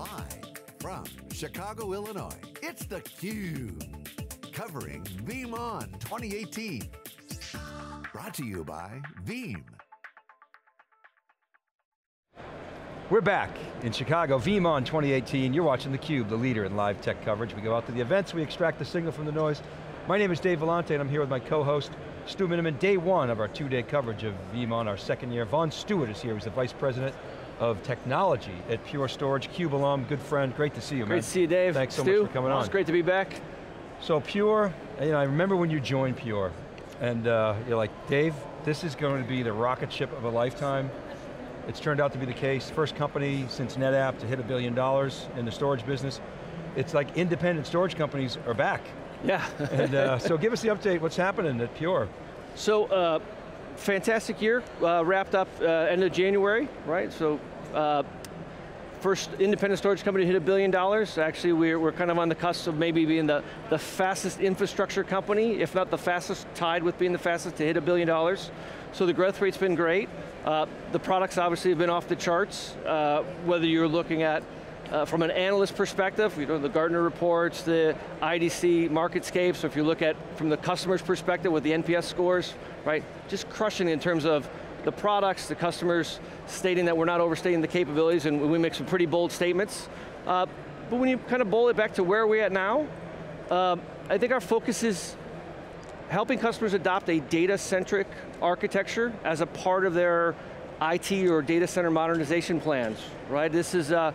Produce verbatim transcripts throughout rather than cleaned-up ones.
Live from Chicago, Illinois, it's theCUBE, covering VeeamON twenty eighteen. Brought to you by Veeam. We're back in Chicago, VeeamON twenty eighteen. You're watching theCUBE, the leader in live tech coverage. We go out to the events, we extract the signal from the noise. My name is Dave Vellante and I'm here with my co-host, Stu Miniman, day one of our two-day coverage of VeeamON, our second year. Vaughn Stewart is here, he's the Vice President of Technology at Pure Storage, CUBE alum, good friend, great to see you, man. Great to see you, Dave. Thanks so Stu, much for coming on. It's great to be back. So Pure, you know, I remember when you joined Pure, and uh, you're like, Dave, this is going to be the rocket ship of a lifetime. It's turned out to be the case. First company since NetApp to hit a billion dollars in the storage business. It's like independent storage companies are back. Yeah. and uh, so give us the update, what's happening at Pure? So, uh, fantastic year, uh, wrapped up uh, end of January, right? So, uh, first independent storage company to hit a billion dollars. Actually, we're, we're kind of on the cusp of maybe being the, the fastest infrastructure company, if not the fastest, tied with being the fastest to hit a billion dollars. So the growth rate's been great. Uh, the products obviously have been off the charts, uh, whether you're looking at, uh, from an analyst perspective, you know, the Gartner reports, the I D C marketscape, so if you look at, from the customer's perspective with the N P S scores, right, just crushing in terms of the products, the customers stating that we're not overstating the capabilities, and we make some pretty bold statements. Uh, but when you kind of boil it back to where we're at now, uh, I think our focus is helping customers adopt a data-centric architecture as a part of their I T or data center modernization plans, right? This is, uh,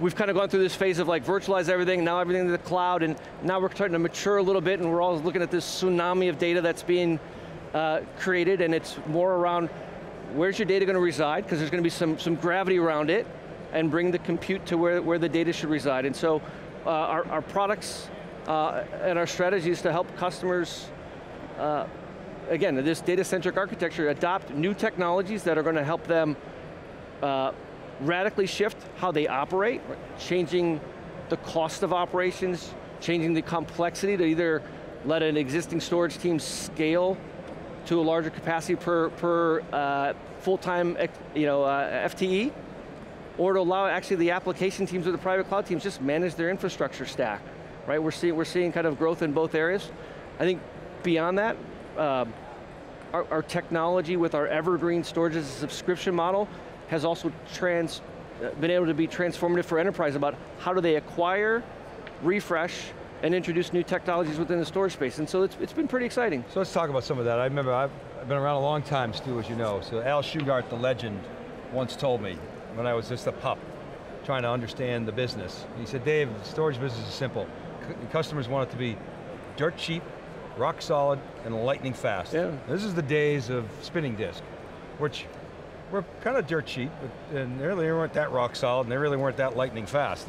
we've kind of gone through this phase of like virtualize everything, now everything in the cloud, and now we're starting to mature a little bit, and we're all looking at this tsunami of data that's being uh, created, and it's more around where's your data going to reside, because there's going to be some, some gravity around it, and bring the compute to where, where the data should reside. And so uh, our, our products uh, and our strategies to help customers, uh, again, this data-centric architecture, adopt new technologies that are going to help them uh, radically shift how they operate, changing the cost of operations, changing the complexity to either let an existing storage team scale to a larger capacity per, per uh, full-time you know, uh, F T E, or to allow actually the application teams or the private cloud teams just manage their infrastructure stack, right? We're, see, we're seeing kind of growth in both areas. I think beyond that, uh, our, our technology with our evergreen storage as a subscription model has also trans, uh, been able to be transformative for enterprise about how do they acquire, refresh, and introduce new technologies within the storage space, and so it's, it's been pretty exciting. So let's talk about some of that. I remember, I've, I've been around a long time, Stu, as you know, so Al Shugart, the legend, once told me, when I was just a pup, trying to understand the business, he said, Dave, the storage business is simple. C customers want it to be dirt cheap, rock solid, and lightning fast. Yeah. This is the days of spinning disk, which were kind of dirt cheap, but, and they really weren't that rock solid, and they really weren't that lightning fast.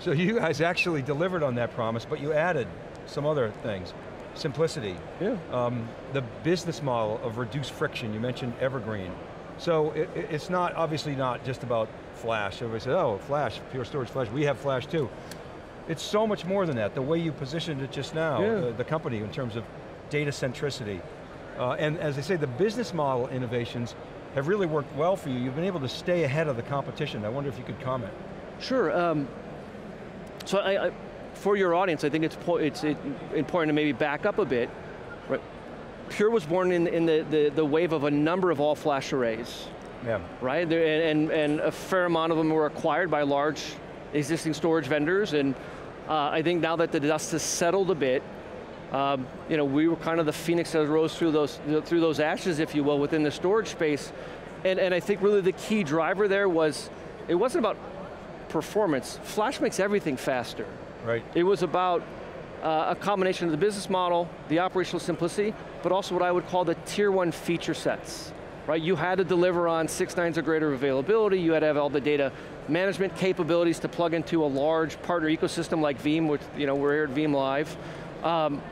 So you guys actually delivered on that promise, but you added some other things. Simplicity. Yeah. Um, the business model of reduced friction, you mentioned evergreen. So it, it's not, obviously not just about flash. Everybody said, oh, flash, Pure Storage flash, we have flash too. It's so much more than that, the way you positioned it just now, yeah. the, the company in terms of data centricity. Uh, and as I say, the business model innovations have really worked well for you. You've been able to stay ahead of the competition. I wonder if you could comment. Sure. Um, So I, I, for your audience, I think it's, po it's it, important to maybe back up a bit. Right? Pure was born in, in the, the, the wave of a number of all-flash arrays. Yeah. Right, there, and, and a fair amount of them were acquired by large existing storage vendors, and uh, I think now that the dust has settled a bit, um, you know, we were kind of the phoenix that rose through those, through those ashes, if you will, within the storage space, and, and I think really the key driver there was, it wasn't about performance. Flash makes everything faster. Right. It was about uh, a combination of the business model, the operational simplicity, but also what I would call the tier one feature sets. Right? You had to deliver on six nines or greater availability, you had to have all the data management capabilities to plug into a large partner ecosystem like Veeam, which you know, we're here at Veeam Live. Um,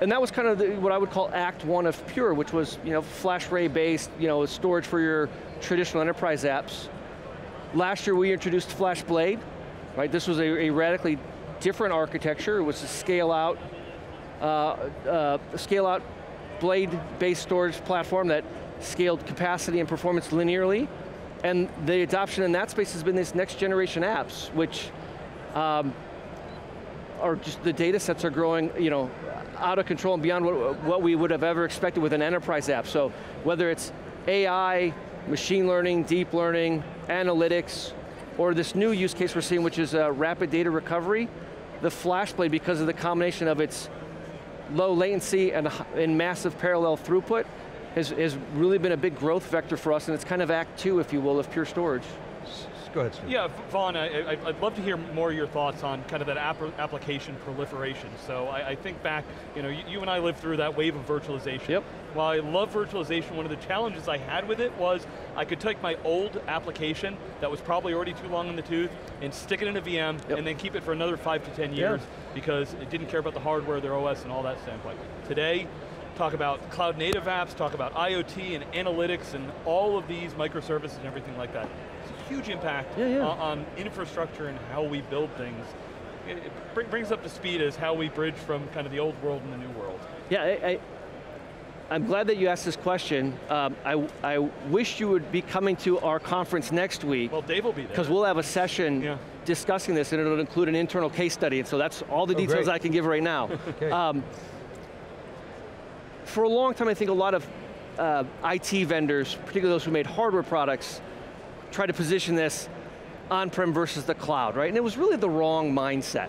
and that was kind of the, what I would call act one of Pure, which was you know, FlashRay based, you know, storage for your traditional enterprise apps. Last year we introduced FlashBlade, right? This was a, a radically different architecture. It was a scale out, uh, uh, scale out blade-based storage platform that scaled capacity and performance linearly. And the adoption in that space has been these next generation apps, which um, or just the data sets are growing, you know, out of control and beyond what, what we would have ever expected with an enterprise app. So whether it's A I, machine learning, deep learning, analytics, or this new use case we're seeing, which is uh, rapid data recovery, the FlashBlade, because of the combination of its low latency and, and massive parallel throughput, has, has really been a big growth vector for us, and it's kind of act two, if you will, of Pure Storage. Go ahead, Stu. Yeah, Vaughn, I, I'd love to hear more of your thoughts on kind of that app application proliferation. So I, I think back, you know, you, you and I lived through that wave of virtualization. Yep. While I love virtualization, one of the challenges I had with it was I could take my old application that was probably already too long in the tooth and stick it in a V M, yep, and then keep it for another five to ten years, yeah, because it didn't care about the hardware, their O S, and all that standpoint. Today, talk about cloud native apps, talk about IoT and analytics and all of these microservices and everything like that. Huge impact, yeah, yeah, on infrastructure and how we build things. It brings up to speed as how we bridge from kind of the old world and the new world. Yeah, I, I, I'm glad that you asked this question. Um, I, I wish you would be coming to our conference next week. Well, Dave will be there. Because we'll have a session, yeah, discussing this, and it'll include an internal case study, and so that's all the oh, details great. I can give right now. Okay. Um, for a long time, I think a lot of uh, I T vendors, particularly those who made hardware products, try to position this on-prem versus the cloud, right? And it was really the wrong mindset.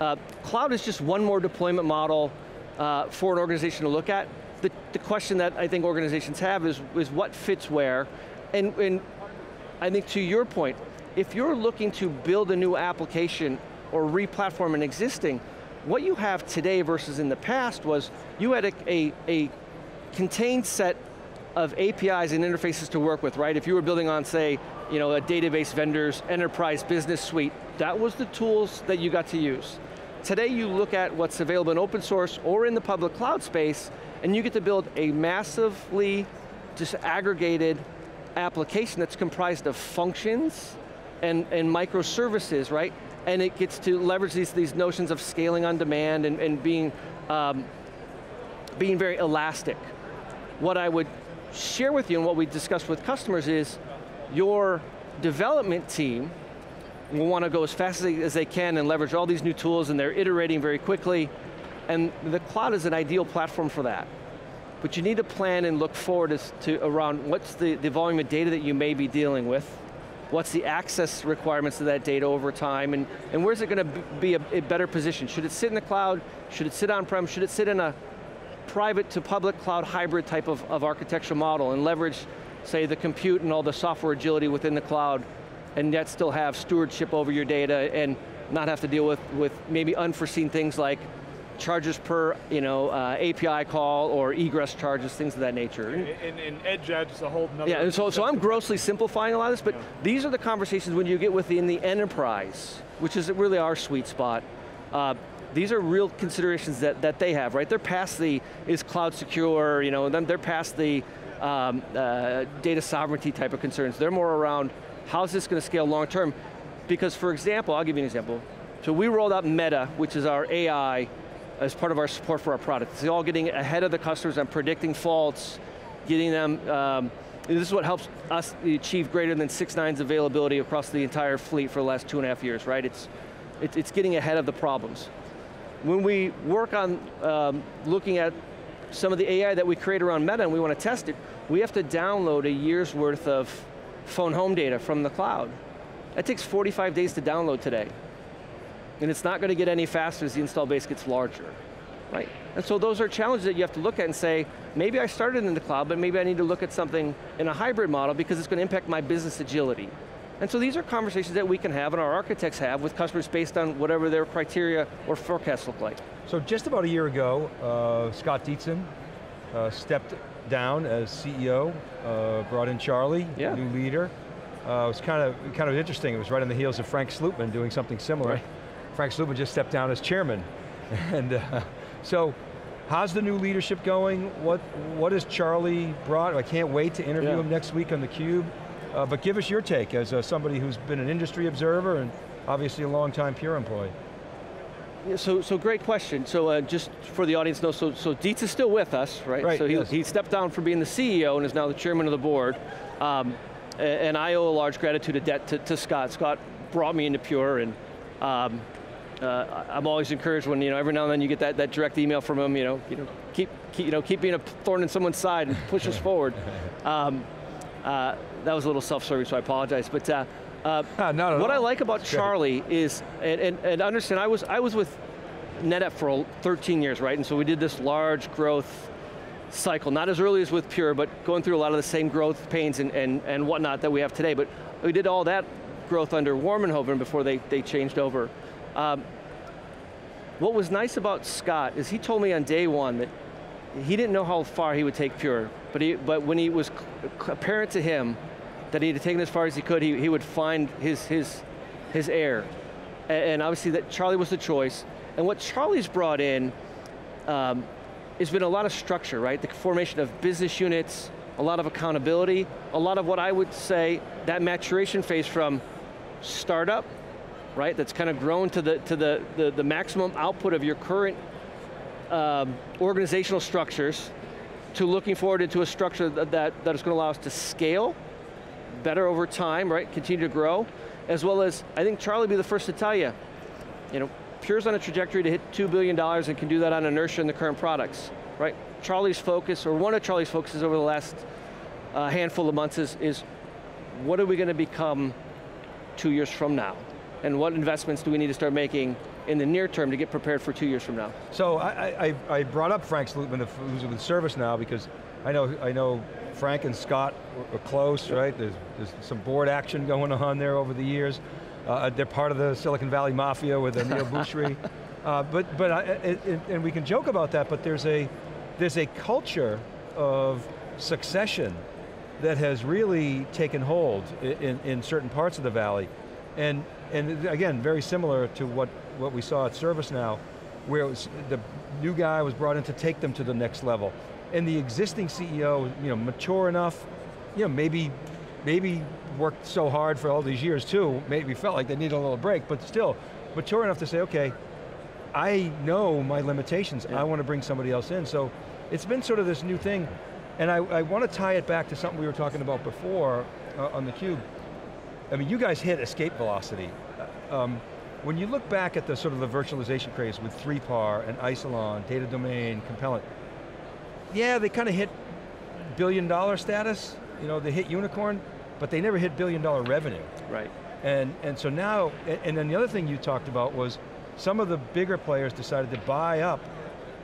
Uh, cloud is just one more deployment model uh, for an organization to look at. The, the question that I think organizations have is, is what fits where? And, and I think to your point, if you're looking to build a new application or re-platform an existing, what you have today versus in the past was you had a, a, a contained set of A P Is and interfaces to work with, right? If you were building on, say, you know, a database vendor's enterprise business suite, that was the tools that you got to use. Today you look at what's available in open source or in the public cloud space, and you get to build a massively disaggregated application that's comprised of functions and, and microservices, right? And it gets to leverage these, these notions of scaling on demand and, and being, um, being very elastic. What I would share with you and what we discussed with customers is your development team will want to go as fast as they can and leverage all these new tools, and they're iterating very quickly, and the cloud is an ideal platform for that. But you need to plan and look forward as to around what's the, the volume of data that you may be dealing with, what's the access requirements of that data over time, and, and where's it going to be a, a better position? Should it sit in the cloud? Should it sit on-prem? Should it sit in a private to public cloud hybrid type of, of architectural model and leverage, say, the compute and all the software agility within the cloud, and yet still have stewardship over your data and not have to deal with, with maybe unforeseen things like charges per, you know, uh, A P I call or egress charges, things of that nature. And, and, and edge adds is a whole nother. Yeah, and so, so I'm grossly simplifying a lot of this, but yeah, these are the conversations when you get within the enterprise, which is really our sweet spot. Uh, These are real considerations that, that they have, right? They're past the, is cloud secure, you know, they're past the um, uh, data sovereignty type of concerns. They're more around, how's this going to scale long term? Because for example, I'll give you an example. So we rolled out Meta, which is our A I, as part of our support for our product. It's all getting ahead of the customers and predicting faults, getting them, um, this is what helps us achieve greater than six nines availability across the entire fleet for the last two and a half years, right? It's, it, it's getting ahead of the problems. When we work on um, looking at some of the A I that we create around Meta and we want to test it, we have to download a year's worth of phone home data from the cloud. That takes forty-five days to download today. And it's not going to get any faster as the install base gets larger, right? And so those are challenges that you have to look at and say, maybe I started in the cloud, but maybe I need to look at something in a hybrid model because it's going to impact my business agility. And so these are conversations that we can have and our architects have with customers based on whatever their criteria or forecasts look like. So just about a year ago, uh, Scott Dietzen uh, stepped down as C E O, uh, brought in Charlie, yeah, new leader. Uh, it was kind of, kind of interesting, it was right on the heels of Frank Slootman doing something similar. Right. Frank Slootman just stepped down as chairman. And uh, so, how's the new leadership going? What, what has Charlie brought? I can't wait to interview, yeah, him next week on theCUBE. Uh, but give us your take as uh, somebody who's been an industry observer and obviously a long-time Pure employee. Yeah, so, so great question. So uh, just for the audience to know, so, so Dietz is still with us, right? Right, so he, yes, he stepped down from being the C E O and is now the chairman of the board. Um, and I owe a large gratitude to, debt to, to Scott. Scott brought me into Pure and Um, uh, I'm always encouraged when, you know, every now and then you get that, that direct email from them, you know, you know keep, keep, you know, keep being a thorn in someone's side and push us forward. Um, uh, that was a little self-serving, so I apologize. But uh, uh, no, no, what no. I like about That's Charlie good. is, and, and, and understand, I was, I was with NetApp for thirteen years, right? And so we did this large growth cycle, not as early as with Pure, but going through a lot of the same growth pains and, and, and whatnot that we have today. But we did all that growth under Warmenhoven before they, they changed over. Um, what was nice about Scott is he told me on day one that he didn't know how far he would take Pure, but, he, but when it was apparent to him that he had taken as far as he could, he, he would find his, his, his heir. And, and obviously that Charlie was the choice. And what Charlie's brought in um, has been a lot of structure, right? The formation of business units, a lot of accountability, a lot of what I would say, that maturation phase from startup, right? That's kind of grown to the, to the, the, the maximum output of your current um, organizational structures to looking forward into a structure that, that, that is going to allow us to scale better over time, right? Continue to grow, as well as, I think Charlie would be the first to tell you, you know, Pure's on a trajectory to hit two billion dollars and can do that on inertia in the current products, right? Charlie's focus, or one of Charlie's focuses over the last uh, handful of months is, is what are we going to become two years from now? And what investments do we need to start making in the near term to get prepared for two years from now? So I, I, I brought up Frank Slootman, who's with ServiceNow, because I know, I know Frank and Scott are close, right? There's, there's some board action going on there over the years. Uh, they're part of the Silicon Valley Mafia with Neil Boucherie. Uh, but, but I, it, it, and we can joke about that, but there's a, there's a culture of succession that has really taken hold in, in certain parts of the Valley. And, and again, very similar to what, what we saw at ServiceNow, where it was, the new guy was brought in to take them to the next level. And the existing C E O, you know, mature enough, you know, maybe, maybe worked so hard for all these years too, maybe felt like they needed a little break, but still, mature enough to say, okay, I know my limitations, yeah. I want to bring somebody else in. So it's been sort of this new thing, and I, I want to tie it back to something we were talking about before uh, on theCUBE. I mean, you guys hit escape velocity. Um, when you look back at the sort of the virtualization craze with three par and Isilon, Data Domain, Compellent, yeah, they kind of hit billion dollar status, you know, they hit unicorn, but they never hit billion dollar revenue. Right. And, and so now, and then the other thing you talked about was some of the bigger players decided to buy up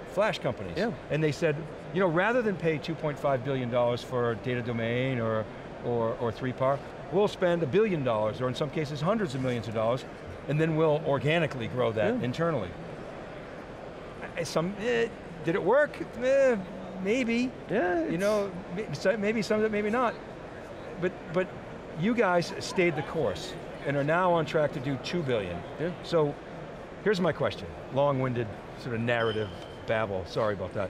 flash companies. Yeah. And they said, you know, rather than pay two point five billion dollars for Data Domain or, or, or three par, we'll spend a billion dollars, or in some cases hundreds of millions of dollars, and then we'll organically grow that yeah. internally. Some, eh, did it work? Eh, maybe. Yeah. You know, maybe some of it, maybe not. But, but you guys stayed the course and are now on track to do two billion dollars. Yeah. So here's my question, long-winded sort of narrative babble, sorry about that.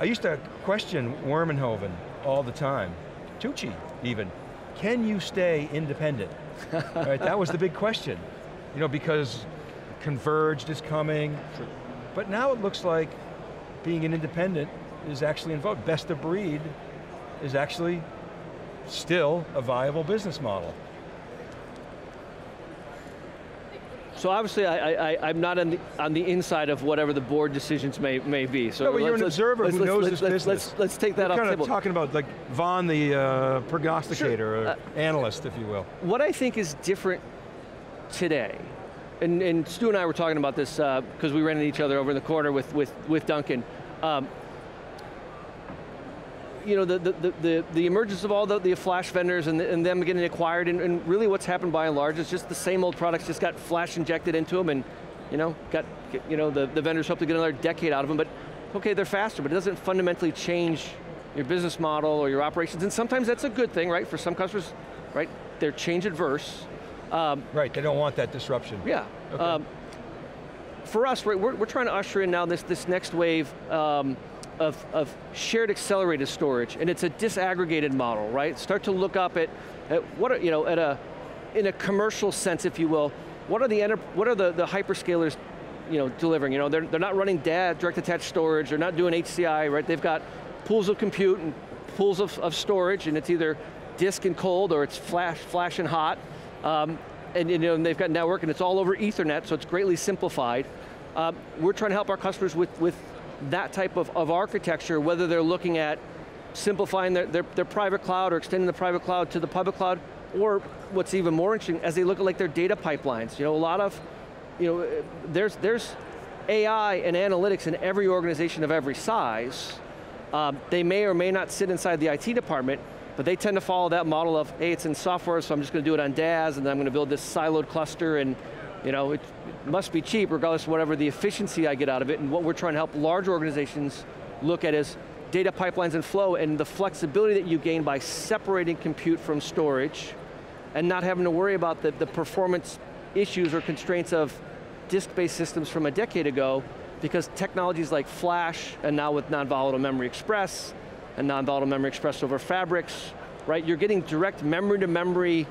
I used to question Warmenhoven all the time, Tucci even. Can you stay independent? Right, that was the big question. You know, because converged is coming. True. But now it looks like being an independent is actually involved, best of breed is actually still a viable business model. So obviously I, I, I'm not on the, on the inside of whatever the board decisions may, may be. So no, but you're an observer let's, who let's, knows let's, this let's, business. Let's, let's take that off the table. We're kind of talking about like Vaughn the uh, prognosticator, sure. or uh, analyst, if you will. What I think is different today, and, and Stu and I were talking about this because uh, we ran into each other over in the corner with, with, with Duncan. Um, You know, the, the, the, the emergence of all the, the flash vendors and, the, and them getting acquired, and, and really what's happened by and large is just the same old products just got flash injected into them and, you know, got, you know, the, the vendors hope to get another decade out of them, but okay, they're faster, but it doesn't fundamentally change your business model or your operations, and sometimes that's a good thing, right? For some customers, right, they're change adverse. Um, right, they don't want that disruption. Yeah. Okay. Um, for us, right, we're, we're trying to usher in now this, this next wave um, Of, of shared accelerated storage, and it's a disaggregated model, right? Start to look up at, at what are, you know, at a, in a commercial sense, if you will, what are the what are the, the hyperscalers, you know, delivering? You know, they're they're not running D A S, direct attached storage. They're not doing H C I, right? They've got pools of compute and pools of, of storage, and it's either disk and cold or it's flash flash and hot, um, and, you know, and they've got network, and it's all over Ethernet, so it's greatly simplified. Uh, we're trying to help our customers with, with that type of, of architecture, whether they're looking at simplifying their, their, their private cloud or extending the private cloud to the public cloud, or what's even more interesting, as they look at like their data pipelines. You know, a lot of, you know, there's, there's A I and analytics in every organization of every size. Um, they may or may not sit inside the I T department, but they tend to follow that model of, hey, it's in software, so I'm just going to do it on D A S, and then I'm going to build this siloed cluster, and you know, it must be cheap, regardless of whatever the efficiency I get out of it. And what we're trying to help large organizations look at is data pipelines and flow, and the flexibility that you gain by separating compute from storage, and not having to worry about the, the performance issues or constraints of disk-based systems from a decade ago, because technologies like Flash, and now with non-volatile memory express, and non-volatile memory express over fabrics, right? You're getting direct memory-to-memory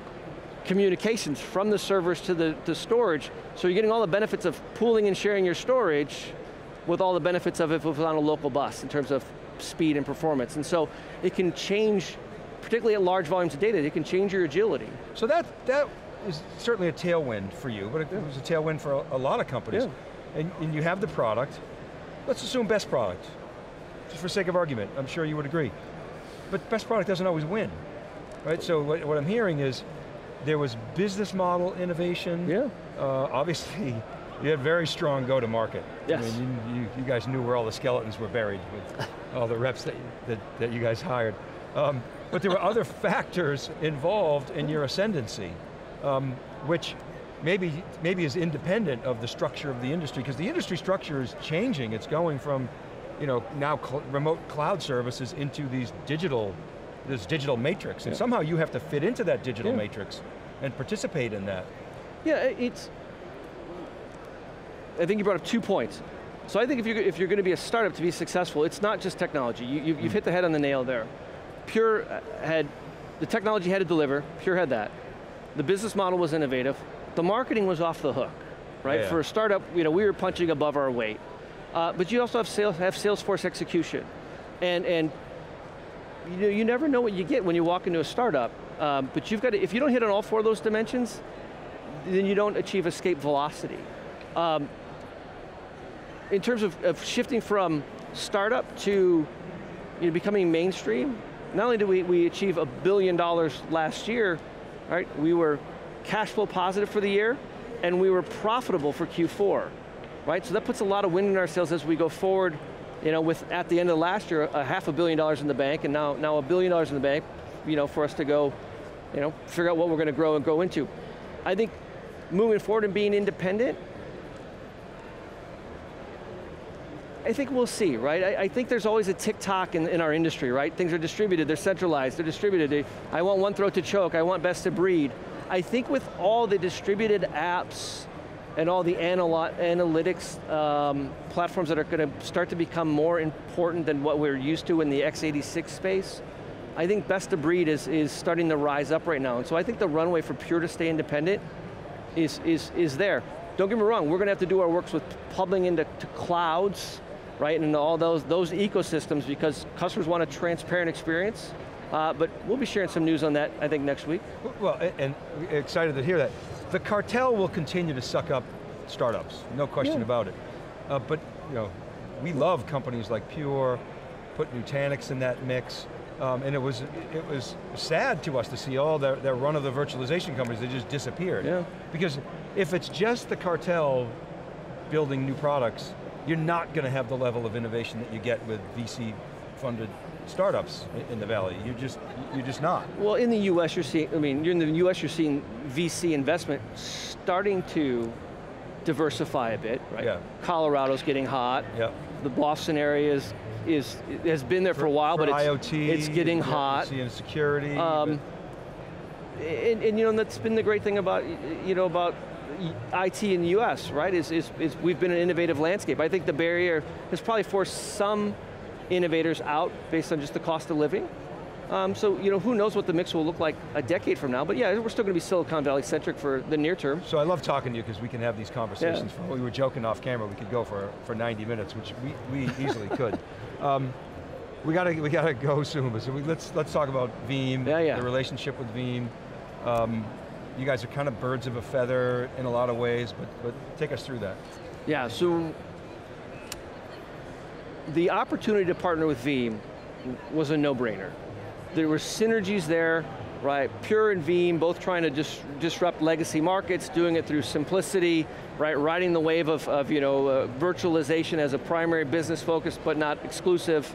communications from the servers to the to storage, so you're getting all the benefits of pooling and sharing your storage with all the benefits of if it was on a local bus in terms of speed and performance. And so it can change, particularly at large volumes of data, it can change your agility. So that, that is certainly a tailwind for you, but it yeah. was a tailwind for a, a lot of companies. Yeah. And, and you have the product, let's assume best product. Just for sake of argument, I'm sure you would agree. But best product doesn't always win, right? So what, what I'm hearing is there was business model innovation. Yeah. Uh, obviously, you had very strong go-to-market. Yes. I mean, you, you, you guys knew where all the skeletons were buried with all the reps that, that, that you guys hired. Um, but there were other factors involved in your ascendancy, um, which maybe, maybe is independent of the structure of the industry, because the industry structure is changing. It's going from, you know, now cl- remote cloud services into these digital, this digital matrix, and yeah. somehow you have to fit into that digital yeah. matrix and participate in that. Yeah, it's, I think you brought up two points. So I think if you're, if you're going to be a startup to be successful, it's not just technology. You, you've mm-hmm. hit the head on the nail there. Pure had, the technology had to deliver, Pure had that. The business model was innovative. The marketing was off the hook, right? Yeah. For a startup, you know, we were punching above our weight. Uh, but you also have sales, have sales force execution. And, and you know, you never know what you get when you walk into a startup, um, but you've got to, if you don't hit on all four of those dimensions, then you don't achieve escape velocity. Um, in terms of, of shifting from startup to you know, becoming mainstream, not only did we, we achieve a billion dollars last year, right? We were cash flow positive for the year, and we were profitable for Q four. Right, so that puts a lot of wind in our sails as we go forward, you know, with at the end of last year, a half a billion dollars in the bank, and now, now a billion dollars in the bank, you know, for us to go, you know, figure out what we're going to grow and go into. I think moving forward and being independent, I think we'll see, right? I, I think there's always a tick-tock in, in our industry, right? Things are distributed, they're centralized, they're distributed. I want one throat to choke, I want best to breed. I think with all the distributed apps and all the analytics um, platforms that are going to start to become more important than what we're used to in the x eighty-six space, I think best of breed is, is starting to rise up right now. And so I think the runway for Pure to stay independent is, is, is there. Don't get me wrong, we're going to have to do our works with pubbling into to clouds, right, and all those, those ecosystems, because customers want a transparent experience. Uh, but we'll be sharing some news on that, I think, next week. Well, and, and excited to hear that. The cartel will continue to suck up startups, no question yeah. about it. Uh, but, you know, we love companies like Pure, put Nutanix in that mix, um, and it was, it was sad to us to see all their, their run of the virtualization companies, they just disappeared. Yeah. Because if it's just the cartel building new products, you're not going to have the level of innovation that you get with V C-funded startups in the Valley, you're just, you're just not. Well, in the U S you're seeing, I mean, you're in the U S you're seeing V C investment starting to diversify a bit, right? Yeah. Colorado's getting hot. Yeah. The Boston area is, is, has been there for, for a while, for but it's, IoT, it's getting hot. I O T and security. Um, and, and you know, and that's been the great thing about, you know, about I T in the U S, right? Is, is, is we've been an innovative landscape. I think the barrier has probably forced some innovators out based on just the cost of living. Um, so, you know, who knows what the mix will look like a decade from now, but yeah, we're still going to be Silicon Valley centric for the near term. So I love talking to you because we can have these conversations. Yeah. For, we were joking off camera, we could go for, for ninety minutes, which we, we easily could. Um, we got to we gotta go soon, but so we, let's, let's talk about Veeam, yeah, yeah. the relationship with Veeam. Um, you guys are kind of birds of a feather in a lot of ways, but, but take us through that. Yeah, so the opportunity to partner with Veeam was a no-brainer. There were synergies there, right? Pure and Veeam both trying to dis disrupt legacy markets, doing it through simplicity, right? Riding the wave of, of you know, uh, virtualization as a primary business focus, but not exclusive.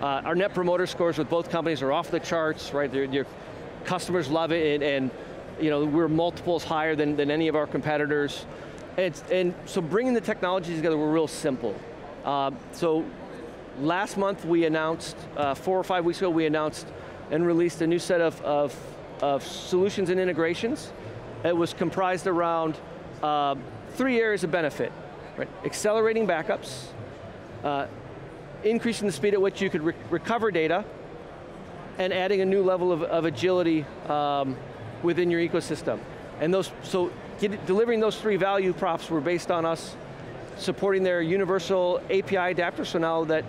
Uh, our net promoter scores with both companies are off the charts, right? They're, they're, customers love it, and, and you know, we're multiples higher than, than any of our competitors. And, and so bringing the technologies together were real simple. Uh, so last month we announced, uh, four or five weeks ago, we announced and released a new set of, of, of solutions and integrations. It was comprised around uh, three areas of benefit, right? Accelerating backups, uh, increasing the speed at which you could re recover data, and adding a new level of, of agility um, within your ecosystem. And those, so get, delivering those three value props were based on us supporting their universal A P I adapter, so now that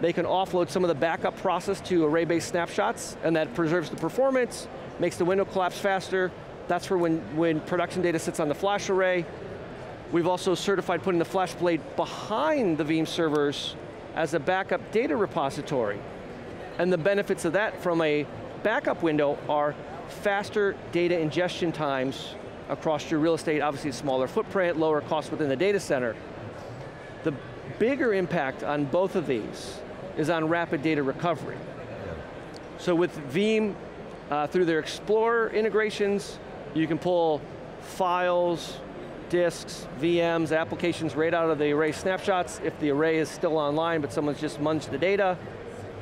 they can offload some of the backup process to array-based snapshots, and that preserves the performance, makes the window collapse faster. That's for when, when production data sits on the flash array. We've also certified putting the FlashBlade behind the Veeam servers as a backup data repository. And the benefits of that from a backup window are faster data ingestion times across your real estate, obviously smaller footprint, lower cost within the data center. The bigger impact on both of these is on rapid data recovery. Yeah. So with Veeam, uh, through their Explorer integrations, you can pull files, disks, V Ms, applications right out of the array snapshots if the array is still online but someone's just munged the data.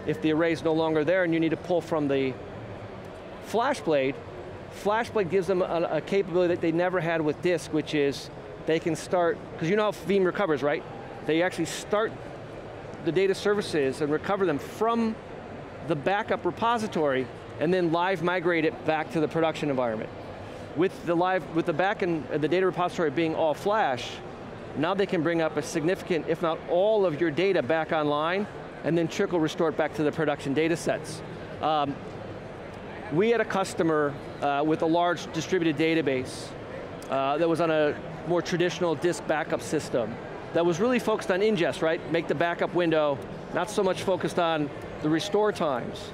If the array is no longer there and you need to pull from the FlashBlade, FlashBlade gives them a, a capability that they never had with disk, which is they can start, because you know how Veeam recovers, right? They actually start the data services and recover them from the backup repository and then live migrate it back to the production environment. With the live, with the back and the data repository being all flash, now they can bring up a significant, if not all of your data back online and then trickle restore it back to the production data sets. Um, we had a customer uh, with a large distributed database uh, that was on a more traditional disk backup system that was really focused on ingest, right? Make the backup window, not so much focused on the restore times.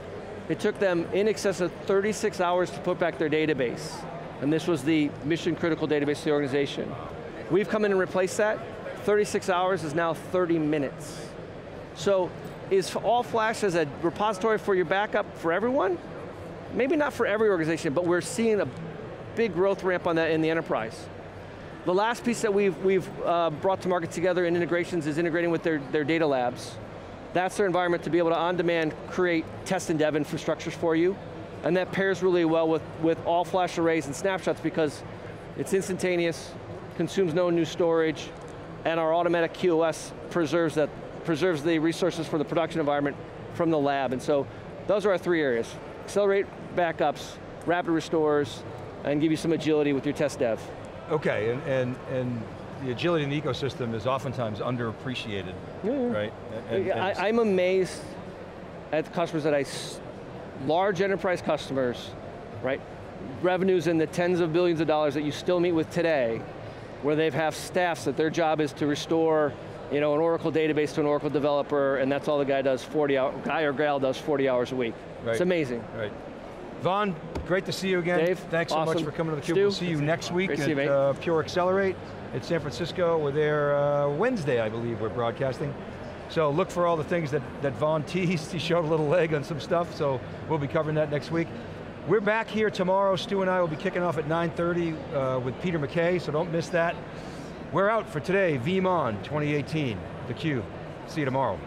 It took them in excess of thirty-six hours to put back their database. And this was the mission critical database of the organization. We've come in and replaced that. thirty-six hours is now thirty minutes. So is all flash as a repository for your backup for everyone? Maybe not for every organization, but we're seeing a big growth ramp on that in the enterprise. The last piece that we've, we've uh, brought to market together in integrations is integrating with their, their data labs. That's their environment to be able to on-demand create test and dev infrastructures for you. And that pairs really well with, with all flash arrays and snapshots because it's instantaneous, consumes no new storage, and our automatic Q o S preserves, that, preserves the resources for the production environment from the lab. And so those are our three areas. Accelerate backups, rapid restores, and give you some agility with your test dev. Okay, and, and, and the agility in the ecosystem is oftentimes underappreciated, yeah, yeah. right? And, and I, I'm amazed at the customers that I, large enterprise customers, right? Revenues in the tens of billions of dollars that you still meet with today, where they have staffs that their job is to restore you know, an Oracle database to an Oracle developer, and that's all the guy does, forty hour, guy or gal does forty hours a week. Right. It's amazing. Right. Vaughn, great to see you again. Dave, thanks awesome. so much for coming to theCUBE. We'll see you next week at you, uh, Pure Accelerate at San Francisco. We're there uh, Wednesday, I believe, we're broadcasting. So look for all the things that, that Vaughn teased. He showed a little leg on some stuff, so we'll be covering that next week. We're back here tomorrow. Stu and I will be kicking off at nine thirty uh, with Peter McKay, so don't miss that. We're out for today, VeeamON twenty eighteen, theCUBE. See you tomorrow.